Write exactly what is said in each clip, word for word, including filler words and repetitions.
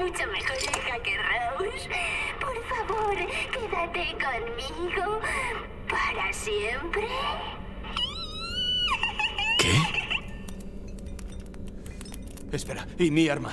Mucho mejor hija que Rose. Por favor, quédate conmigo para siempre. ¿Qué? Espera, ¿y mi arma?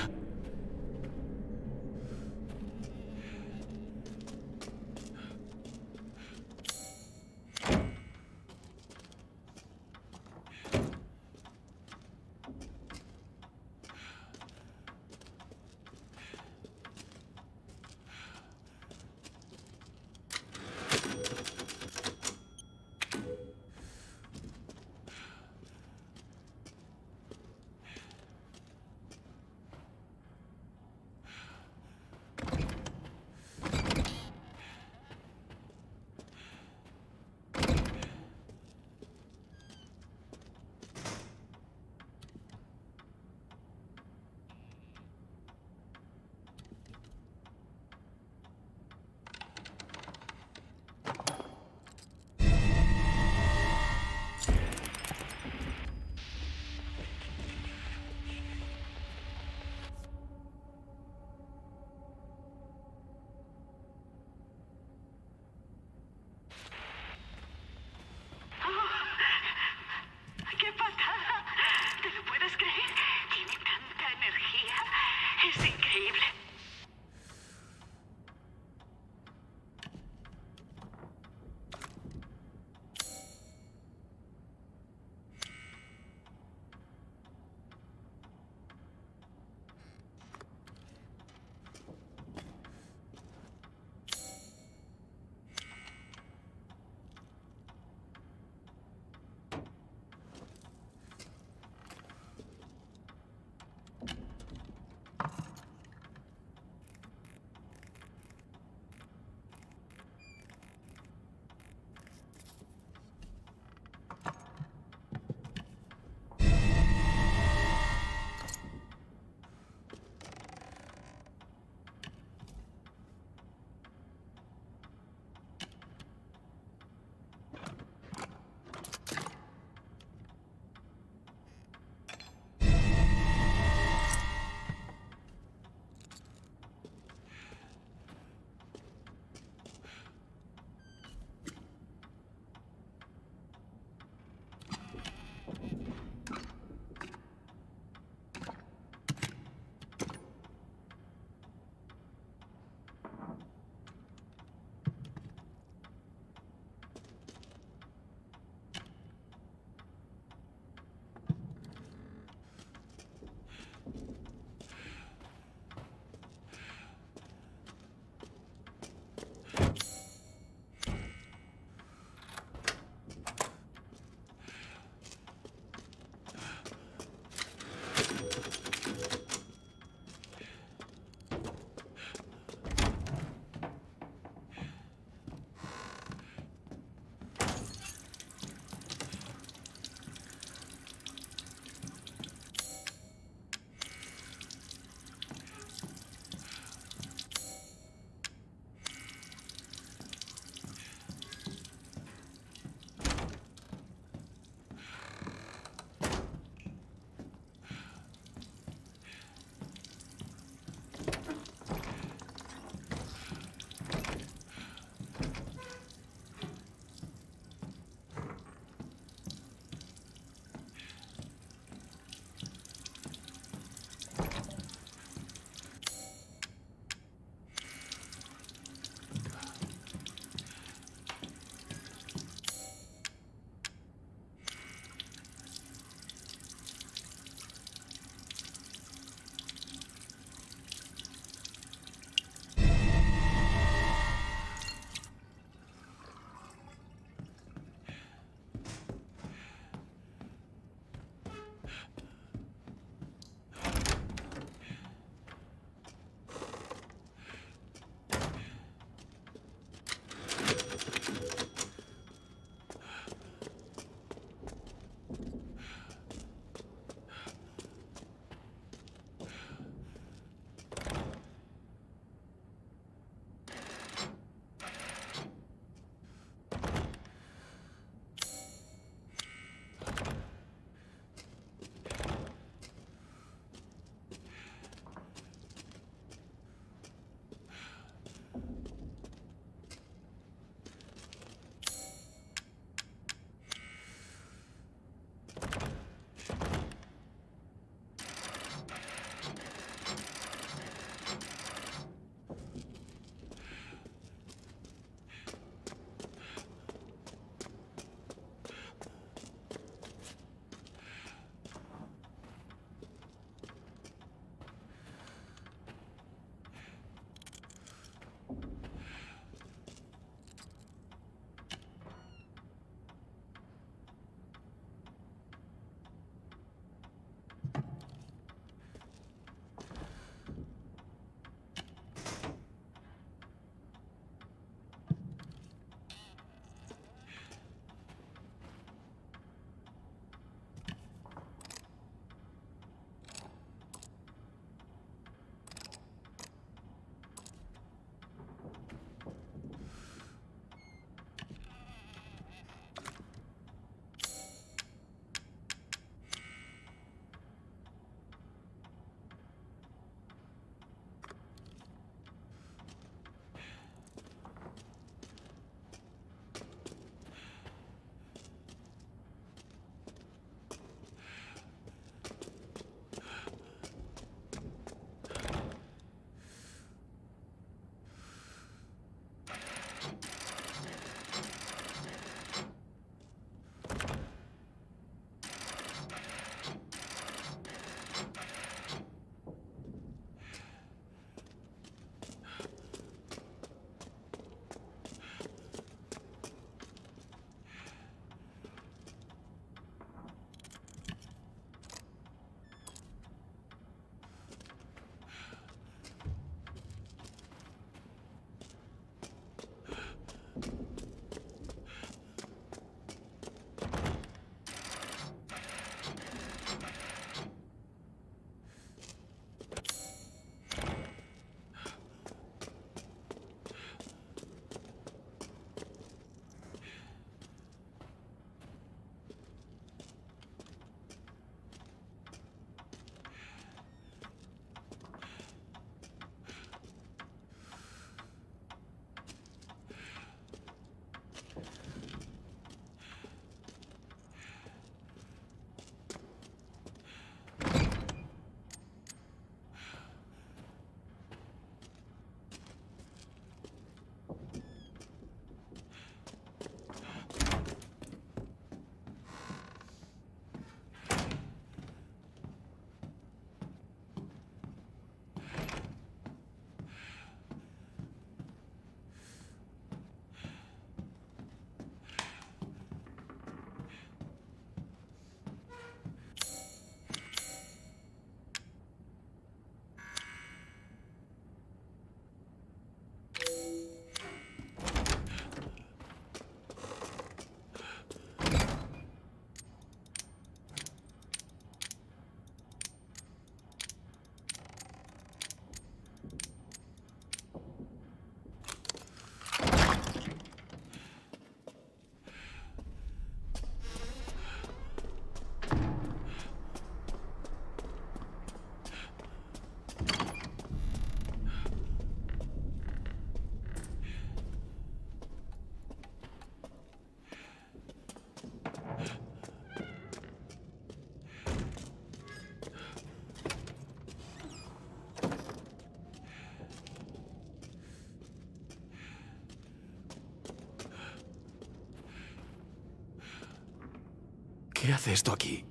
¿Qué hace esto aquí?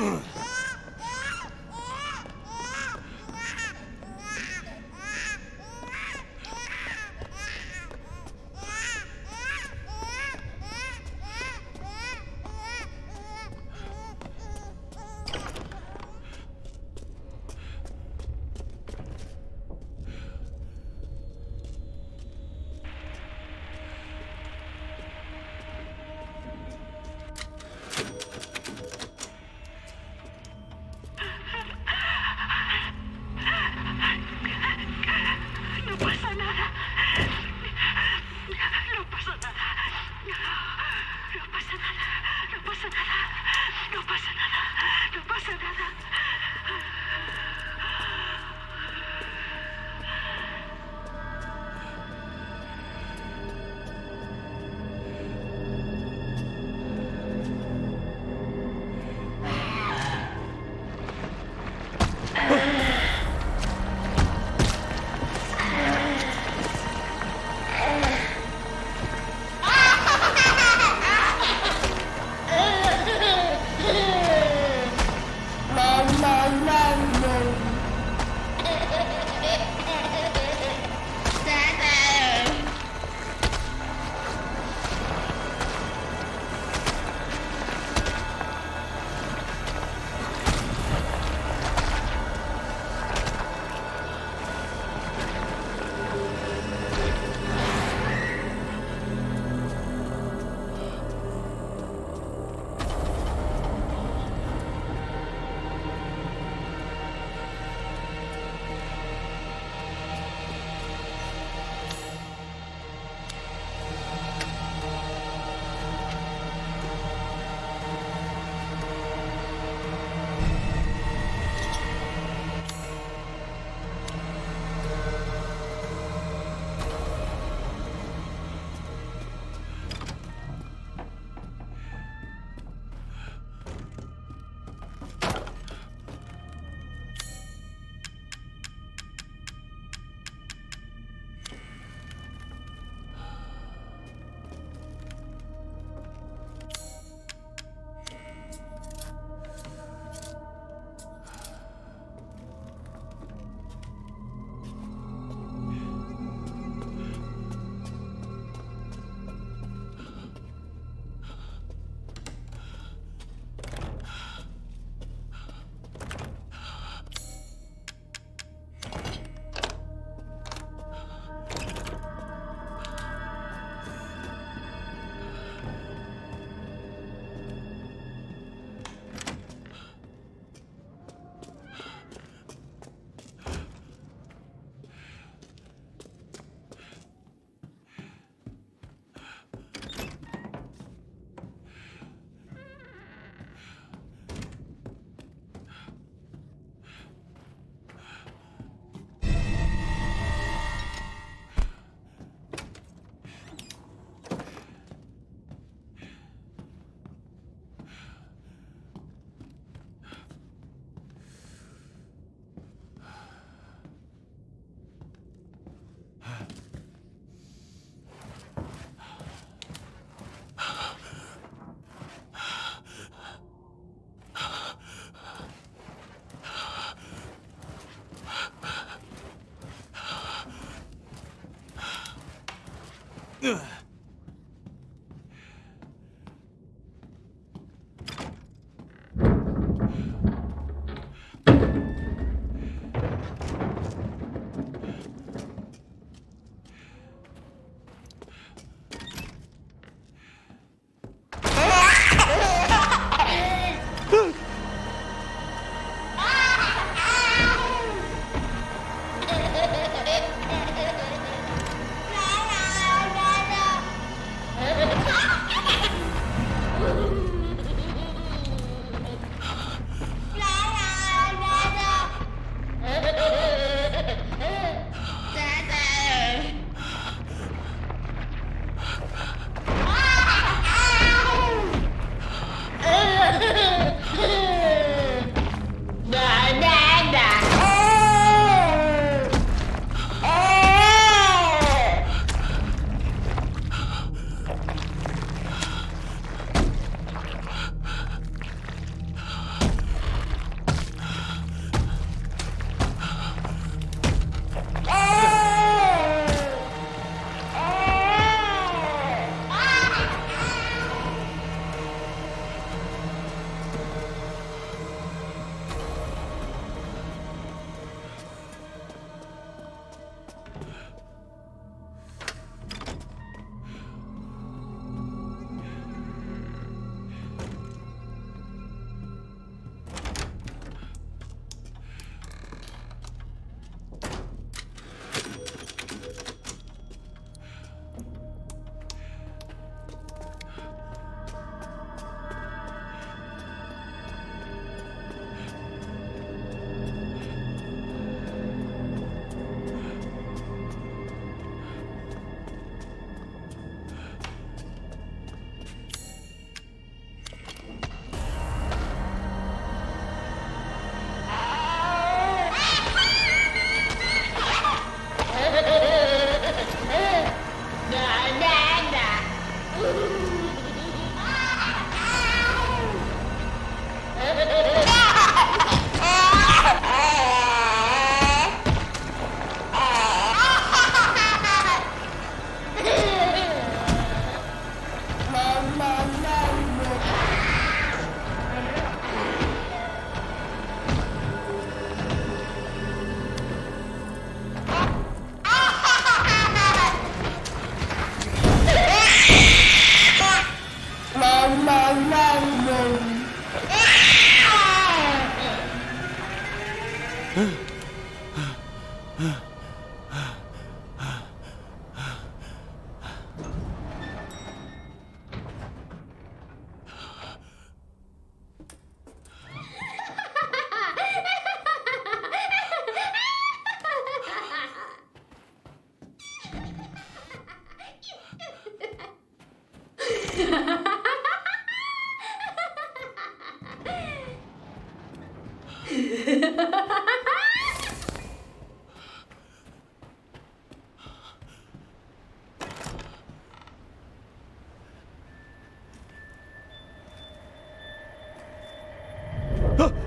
Ugh.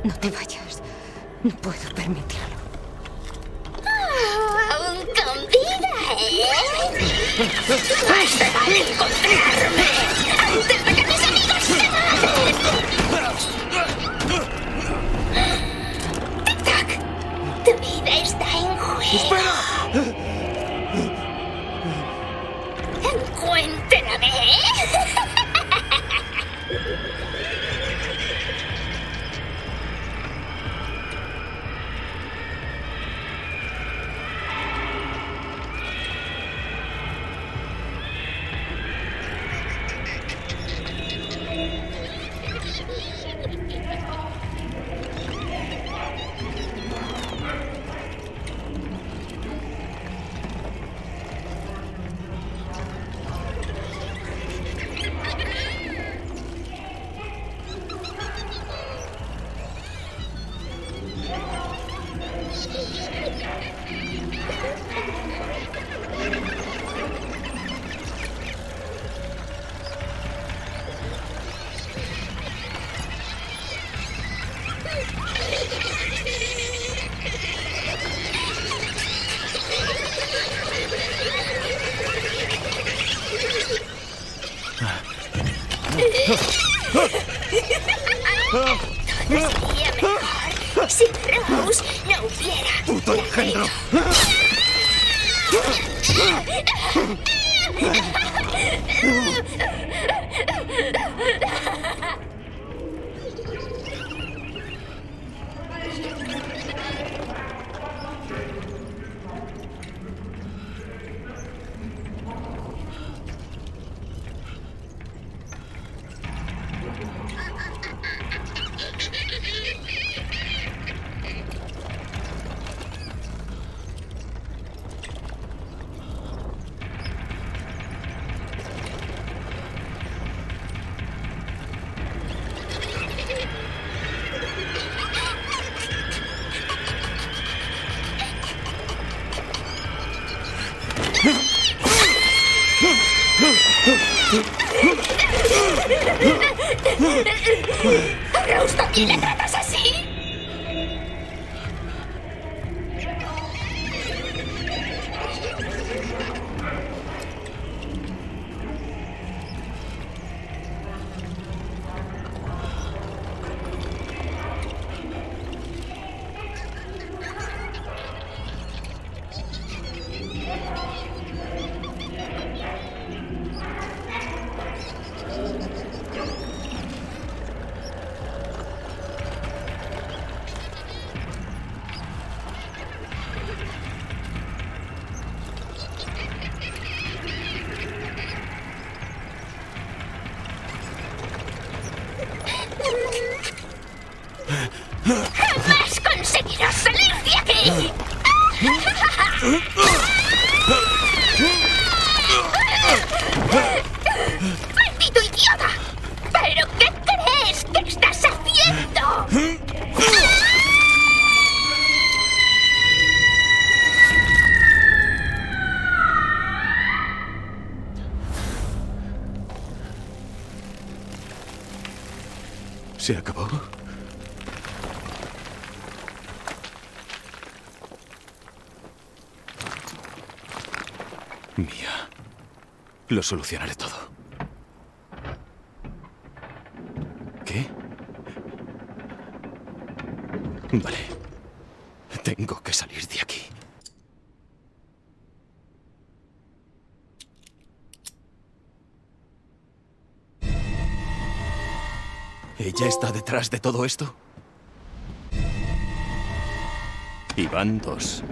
No te vayas. No puedo permitirlo. Oh, ¡aún con vida, eh! ¡Has de venir a encontrarme! ¡Antes de que mis amigos se maten! ¡Tic-tac! ¡Tu vida está en juego! ¡Espera! ¡Encuéntrame! Rose, ¿a quién le tratas así? ¿Se acabó? Mía, lo solucionaré todo. ¿Qué? Vale, tengo que salir de aquí. ¿Ella está detrás de todo esto? Iván Dos.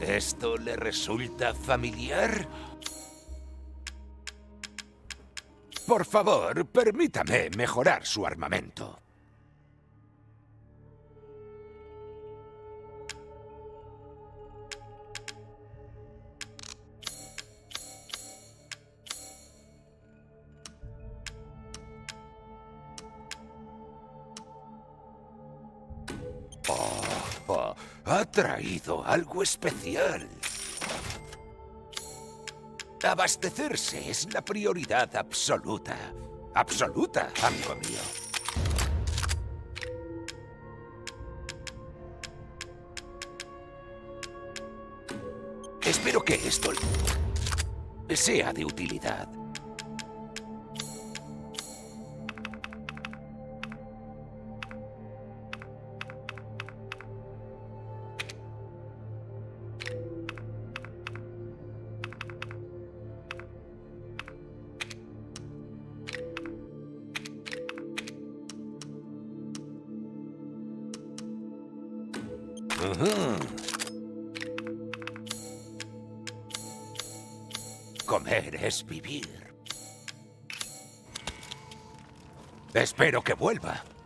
¿Esto le resulta familiar? Por favor, permítame mejorar su armamento. Ha traído algo especial. Abastecerse es la prioridad absoluta. Absoluta, amigo mío. Espero que esto sea de utilidad. Comer es vivir. Espero que vuelva.